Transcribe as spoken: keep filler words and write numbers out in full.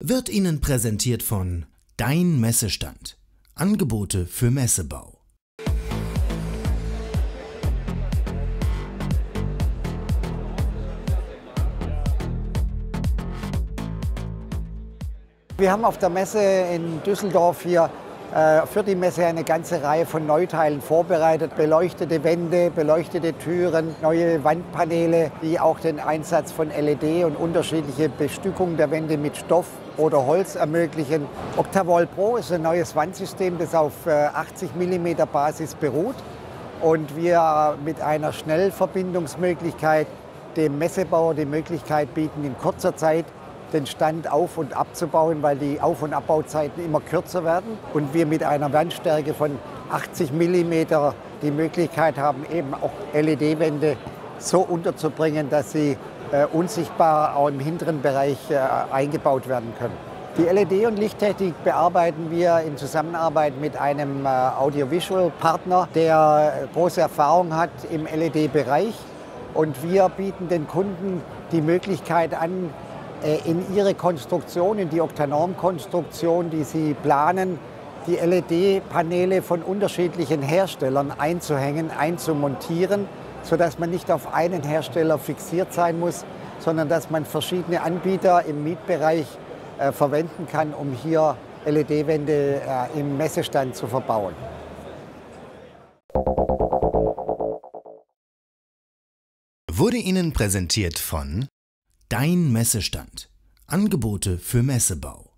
Wird Ihnen präsentiert von Dein Messestand. Angebote für Messebau. Wir haben auf der Messe in Düsseldorf hier äh, für die Messe eine ganze Reihe von Neuteilen vorbereitet. Beleuchtete Wände, beleuchtete Türen, neue Wandpaneele, die auch den Einsatz von L E D und unterschiedliche Bestückung der Wände mit Stoff oder Holz ermöglichen. Octawall Pro ist ein neues Wandsystem, das auf äh, achtzig Millimeter Basis beruht und wir mit einer Schnellverbindungsmöglichkeit dem Messebauer die Möglichkeit bieten, in kurzer Zeit den Stand auf- und abzubauen, weil die Auf- und Abbauzeiten immer kürzer werden und wir mit einer Wandstärke von achtzig Millimeter die Möglichkeit haben, eben auch L E D-Wände so unterzubringen, dass sie äh, unsichtbar auch im hinteren Bereich äh, eingebaut werden können. Die L E D- und Lichttechnik bearbeiten wir in Zusammenarbeit mit einem äh, Audiovisual-Partner, der große Erfahrung hat im L E D-Bereich, und wir bieten den Kunden die Möglichkeit an, in ihre Konstruktion, in die Octanorm-Konstruktion, die sie planen, die L E D-Paneele von unterschiedlichen Herstellern einzuhängen, einzumontieren, sodass man nicht auf einen Hersteller fixiert sein muss, sondern dass man verschiedene Anbieter im Mietbereich äh, verwenden kann, um hier L E D-Wände äh, im Messestand zu verbauen. Wurde Ihnen präsentiert von Dein Messestand. Angebote für Messebau.